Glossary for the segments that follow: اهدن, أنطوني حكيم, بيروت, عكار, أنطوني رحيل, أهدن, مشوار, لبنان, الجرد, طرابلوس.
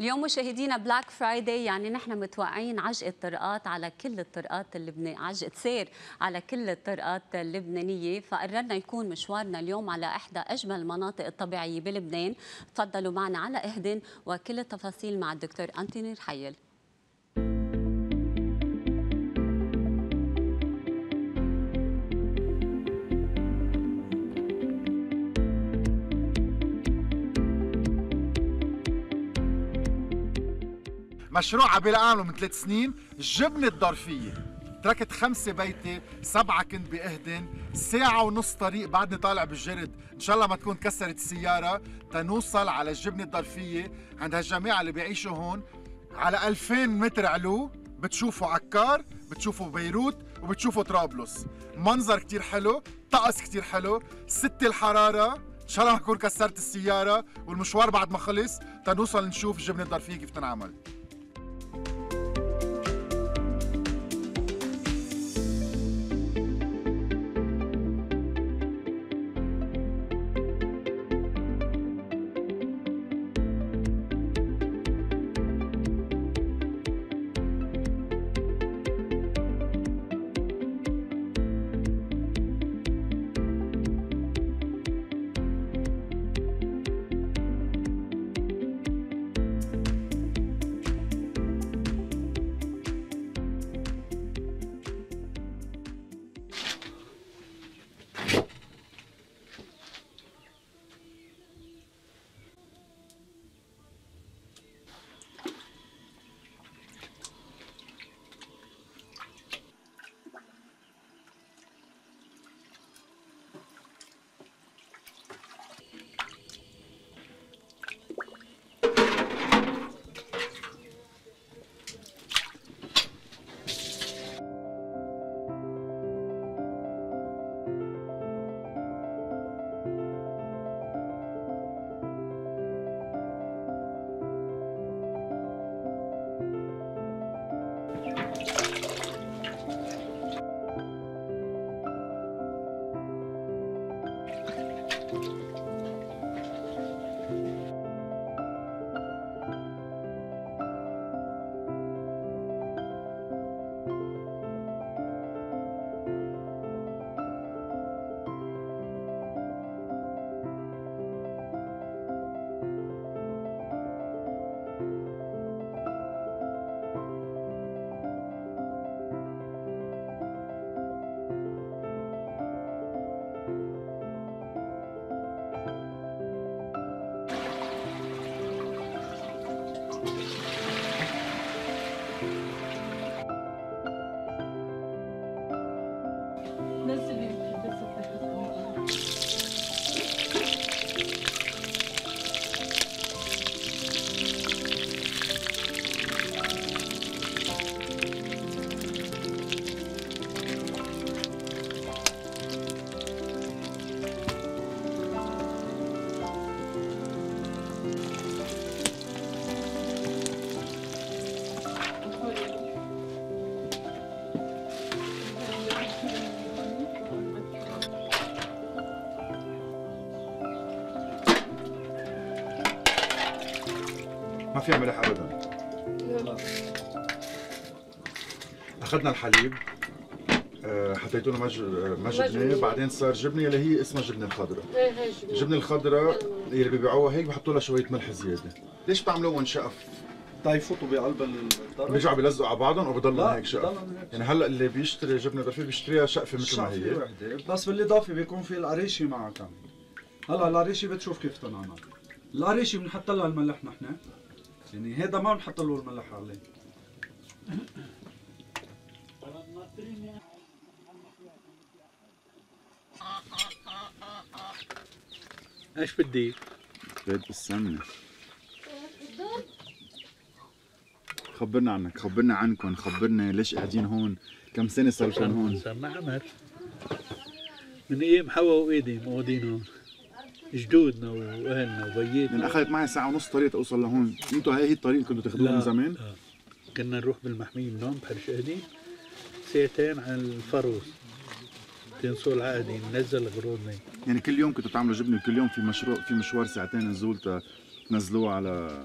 اليوم مشاهدينا بلاك فرايداي، يعني نحن متوقعين عجقة طرقات على كل الطرقات اللبنانية، عجقة سير على كل الطرقات اللبنانية، فقررنا يكون مشوارنا اليوم على إحدى أجمل المناطق الطبيعية بلبنان. تفضلوا معنا على اهدن وكل التفاصيل مع الدكتور أنطوني رحيل. مشروع عبالي أعمله من 3 سنين، الجبنة الظرفية. تركت 5 بيتي، 7 كنت بأهدن، 1.5 ساعة طريق بعدني طالع بالجرد، إن شاء الله ما تكون كسرت السيارة، تنوصل على الجبنة الظرفية عند هالجماعة اللي بيعيشوا هون. على 2000 متر علو بتشوفوا عكار، بتشوفوا بيروت، وبتشوفوا طرابلوس. منظر كتير حلو، طقس كتير حلو، 6 الحرارة، إن شاء الله ما تكون كسرت السيارة، والمشوار بعد ما خلص تنوصل نشوف الجبنة الظرفية كيف تنعمل. ما في ملح ابدا. اخذنا الحليب، حطيتونا مجبنه، بعدين صار جبنه اللي هي اسمها جبنه الخضراء. الجبنه الخضراء اللي بيبيعوها هيك بحطوا لها شويه ملح زياده. ليش بتعملوه وانشقف؟ تا يفوتوا بقلب الطرف بيرجعوا بيلزقوا على بعضهم وبضلهم هيك شقف. يعني هلا اللي بيشتري جبنه ظرفيه بيشتريها شقفه مثل ما هي. بس بالاضافه بيكون في القريشه معها كمان. هلا القريشه بتشوف كيف تنعمل. القريشه بنحط لها الملح نحن. يعني هيدا ما بنحط له الملح عليه. ايش بدي؟ بدي السمنة. خبرنا عنك، خبرنا عنكم، خبرنا ليش قاعدين هون؟ كم سنة صرتن هون؟ صرنا عمر من ايام حوا وايدي موجودين هون. جدودنا واهلنا وبيتنا. يعني اخذت معي 1.5 ساعة طريق اوصل لهون، انتوا هي الطريق كنتوا تاخذوها من زمان؟ لا كنا نروح بالمحمية من هون بحرش اهدي 2 ساعتين على الفروس تنصول عقدي ننزل غرودنا. يعني كل يوم كنتوا تعملوا جبنة، كل يوم في مشروع، في مشوار 2 ساعة نزول بتنزلوه على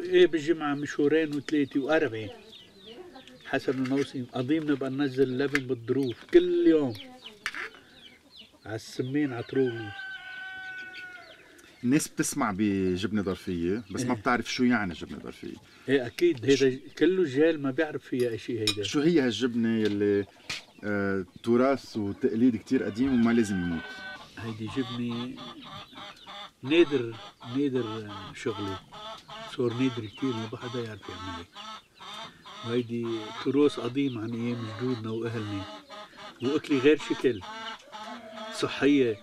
ايه بالجمعه مشهورين وثلاثه واربعه حسب الموسم. قديم نبقى ننزل اللبن بالظروف كل يوم على السمين على طرولي. الناس بتسمع بجبنه ظرفيه بس ما بتعرف شو يعني جبنه ظرفيه. ايه اكيد هيدا كله جهل ما بيعرف فيها شيء. هيدا شو هي هالجبنه اللي تراث وتقليد كتير قديم وما لازم يموت؟ هيدي جبنه نادر نادر شغلي، صور نادر كتير ما حدا يعرف يعملها. وهيدي تراث قديم عن ايام جدودنا واهلنا، واكله غير شكل، صحيه.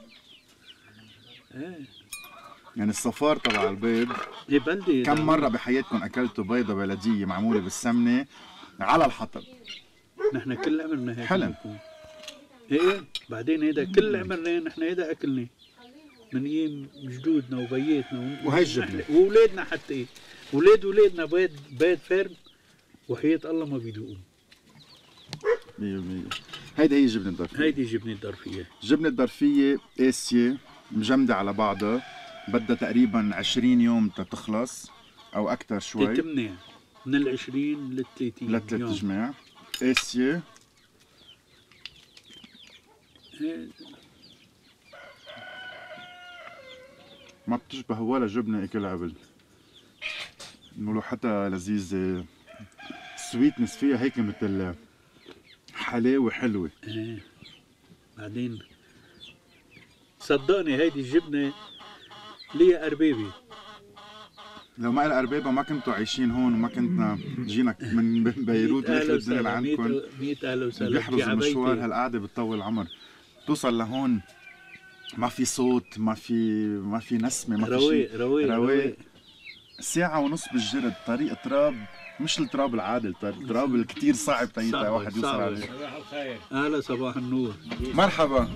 يعني الصفار تبع البيض كم مرة بحياتكم أكلتوا بيضة بلدية معمولة بالسمنة على الحطب؟ نحن كل عمرنا هيك حلم. ايه بعدين هيدا كل عمرنا نحن هيدا أكلنا من أيام جدودنا وبياتنا وهي الجبنة وأولادنا، حتى أولاد أولادنا بيض فيرم وحياة الله ما بيدوقوه. 100%. هيدي هي جبنة الظرفية. هيدي جبنة الظرفية. الجبنة الظرفية قاسية مجمدة على بعضها، بدها تقريبا 20 يوم تتخلص او اكثر شوي. تتمنع من ال 20 لل 30 يوم. لثلاث جماع قاسية. ما بتشبه ولا جبنة اكلها قبل. ملوحتها لذيذة، السويتنس فيها هيك مثل حلاوة حلوة. ايه بعدين صدقني هيدي الجبنة ليا أربابي. لو ما إلها أربابة ما كنتوا عايشين هون وما كنتنا جينا من بيروت ونخرب الدنيا لعندكم. 100 أهلا وسهلا. بيحرز المشوار، هالقعدة بتطول العمر. توصل لهون ما في صوت، ما في نسمة، ما في شيء. رواق. ساعة ونص بالجرد، طريق تراب مش التراب العادل، التراب الكتير صعب تيتا واحد يوصل عليه. صباح الخير. أهلا صباح النور. مرحبا.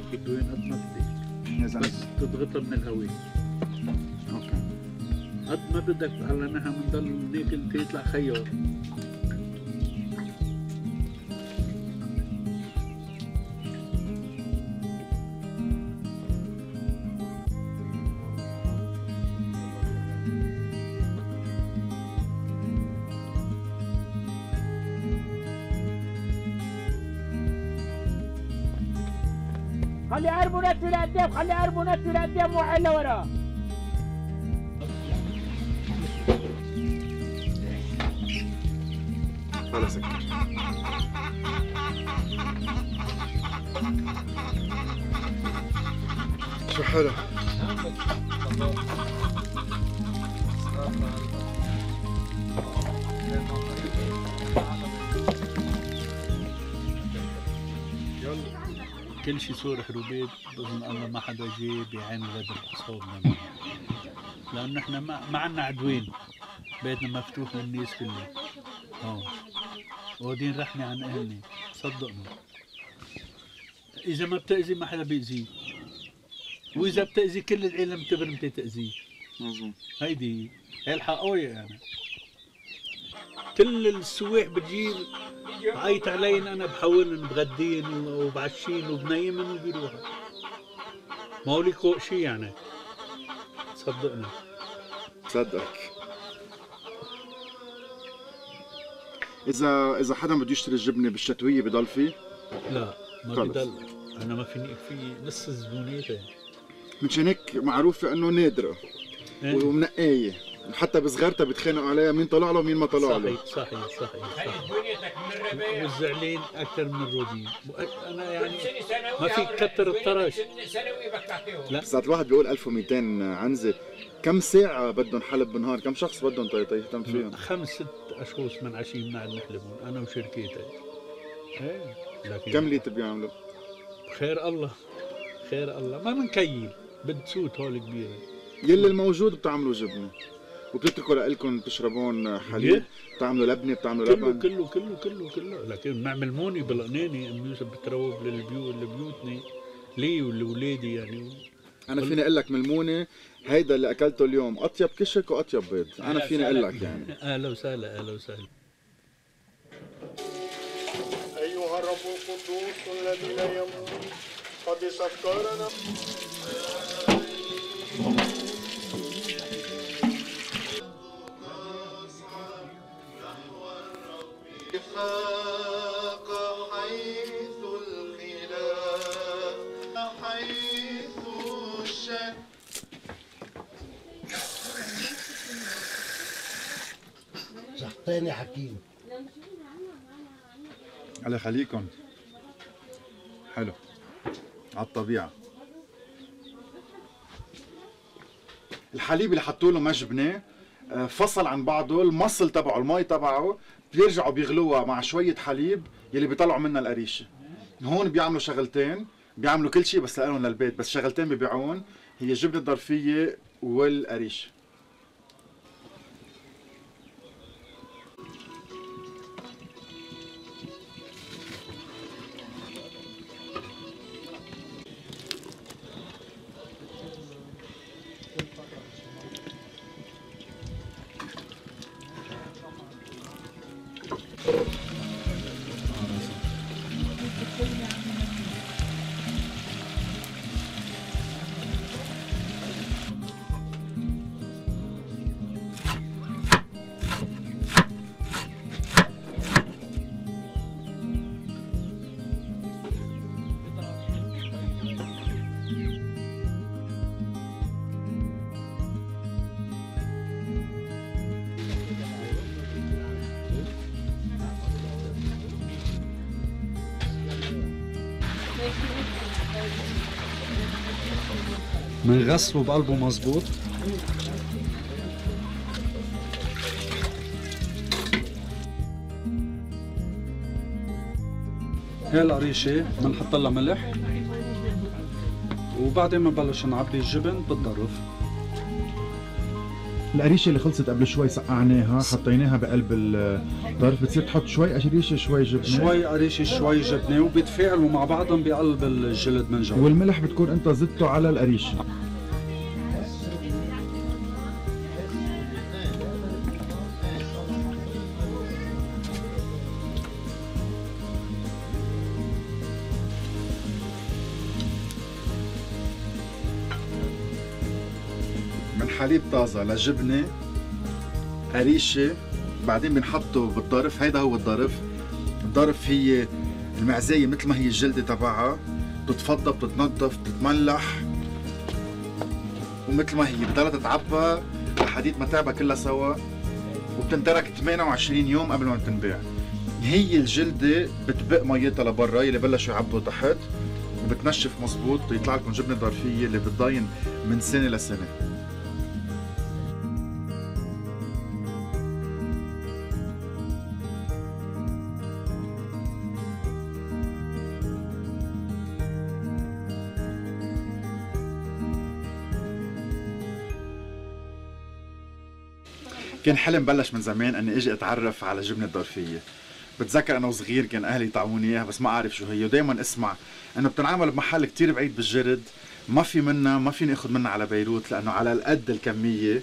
بس تضغطها من الهواء. قد ما بدك هلا نحن بنضل ناكل تيطلع خيار. خلي قربوا نطي لقدام، خلي قربوا نطي لقدام واحد لورا. ولا سكر. شو حلو. كل شيء صور حروبات بظن الله ما حدا جاي بعين غدر أصحابنا، لأن نحن ما عنا عدوين، بيتنا مفتوح للناس كلها. واخدين رحمة عن أهلنا، صدقني. إذا ما بتأذي ما حدا بيأذيك. وإذا بتأذي كل العالم تبرمتي تأذيك. مظبوط. هيدي الحق قوية يعني. كل السواح بتجي تعيط عليّن، أنا بحاولن بغدين وبعشين وبنيمن وبيروحن. ما هو لك شيء يعني. صدقني. صدقك. إذا حدا بده يشتري الجبنة بالشتوية بضل فيه؟ لا ما بضل، أنا ما فيني في نص الزبونية. مشان هيك معروفة إنه نادرة ومنقاية، حتى بصغرتها بيتخانقوا عليها مين طلع له ومين ما طلع له. صحيح. والزعلين أكثر من الراضيين، أنا يعني ما في كتر الطرش. لا ساعة الواحد بيقول 1200 عنزة، كم ساعة بدهم حلب بالنهار؟ كم شخص بدهم تهتم فيهم؟ 5 6 أشخاص منعشين بنقعد نحلبهم أنا وشركتي. ايه كم ليتر بيعملوا؟ خير الله خير الله، ما منكيل بتسوت هول كبيرة. يلي الموجود بتعملوا جبنة وبتتركوا لإلكم تشربون حليب، بتعملوا لبنة، بتعملوا لبن، كله. لكن بنعمل موني بالقنانة إنه بتروب لبيوتنا لي ولولادي يعني. أنا فيني أقول لك من المونة هيدا اللي أكلته اليوم أطيب كشك وأطيب بيض، أنا فيني أقول لك يعني. أهلا وسهلا أهلا وسهلا. أيها الرب القدوس الذي لا يموت قدس أفكارنا. أنطوني حكيم. الله يخليكم. حلو على الطبيعة. الحليب اللي حطوا له ما جبناه، فصل عن بعضه، المصل تبعه، المي تبعه، بيرجعوا بيغلوها مع شوية حليب يلي بيطلعوا منها القريشة. هون بيعملوا شغلتين، بيعملوا كل شيء بس لقالهم للبيت، بس شغلتين ببيعون هي الجبنة الظرفية والقريشة. من غسله بقلبه مظبوط. هاي القريشة بنحط لها ملح وبعدين بنبلش نعبي الجبن بالظرف. القريشة اللي خلصت قبل شوي سقعناها حطيناها بقلب الظرف، بتصير تحط شوي قريشة شوي جبنة وبيتفاعلوا مع بعضهم بقلب الجلد من جوا، والملح بتكون انت زدته على القريشة. حليب طازة لجبنة قريشة، بعدين بنحطه بالظرف. هيدا هو الظرف. الظرف هي المعزية مثل ما هي الجلدة تبعها، بتتفضى بتتنظف بتتملح، ومثل ما هي بضلها تتعبى لحديت ما تعبى كلها سوا، وبتنترك 28 يوم قبل ما تنباع. هي الجلدة بتبق ميتها لبرا يلي بلشوا يعبوا تحت، وبتنشف مظبوط يطلع لكم جبنة ظرفية اللي بتضاين من سنة لسنة. كان حلم بلش من زمان اني اجي اتعرف على الجبنه الظرفيه. بتذكر انا وصغير كان اهلي يطعموني اياها بس ما اعرف شو هي، ودائما اسمع انه بتنعمل بمحل كثير بعيد بالجرد، ما في منها، ما فيني اخذ منها على بيروت لانه على القد الكميه،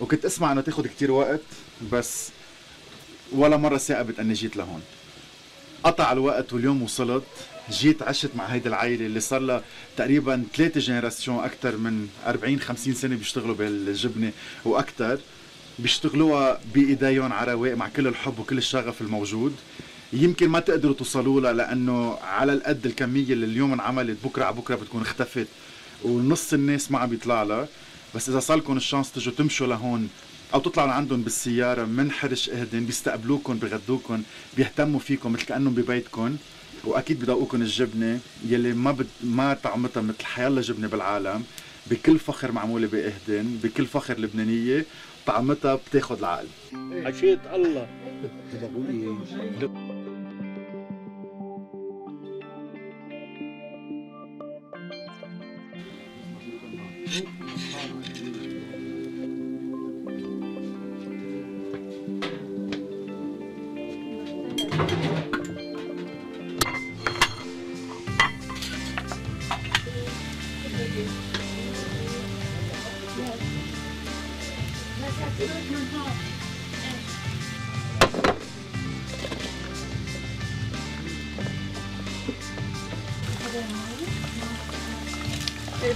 وكنت اسمع انه تاخذ كثير وقت بس ولا مره ثاقبت اني جيت لهون. قطع الوقت واليوم وصلت، جيت عشت مع هيدي العائله اللي صار لها تقريبا 3 جنراسيون، اكثر من 40 50 سنه بيشتغلوا بالجبنه واكثر، بيشتغلوها بايديهم على رواق مع كل الحب وكل الشغف الموجود. يمكن ما تقدروا توصلوا لها لانه على القد الكميه اللي اليوم انعملت بكره على بكره بتكون اختفت، ونص الناس ما عم بيطلع لها. بس اذا صار لكم الشانس تجوا تمشوا لهون او تطلعوا لعندهم بالسياره من حرش اهدن، بيستقبلوكم بغدوكم بيهتموا فيكم مثل كانهم ببيتكم، واكيد بيذوقوكم الجبنه يلي ما طعمتها مثل حيالله جبنه بالعالم، بكل فخر معموله باهدن، بكل فخر لبنانيه، طعمتها بتاخذ العقل. عشيت الله.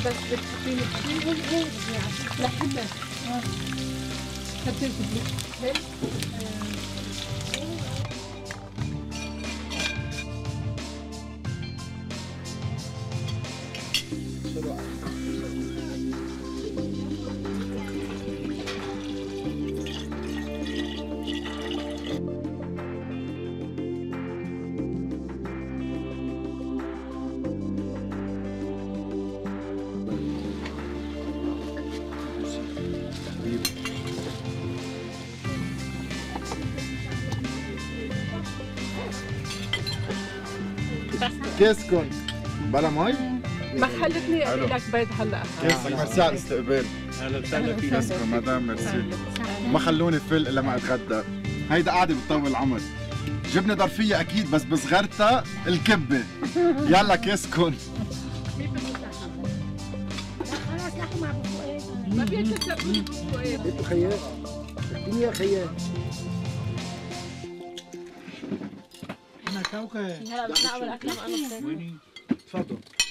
بس بتحطيني كثير هيك لحبه حطيت هيك. كيسكن بلا مي؟ ما خلتني اقول لك بيض هلا. كيسك ميرسي على الاستقبال. اهلا وسهلا فيك. كيسكن مدام ميرسي. ما خلوني فل الا ما اتغدى. هيدا قاعده بتطول العمر. جبنه ضرفيه اكيد بس بصغرتها الكبه. يلا كيسكن. خلاص لحمه ابو فؤاد. ما بياكل تبول ابو فؤاد. انتوا خيال. الدنيا خيال. انا كوكب. هلا بدنا اول اكله بقى نص. تفضل.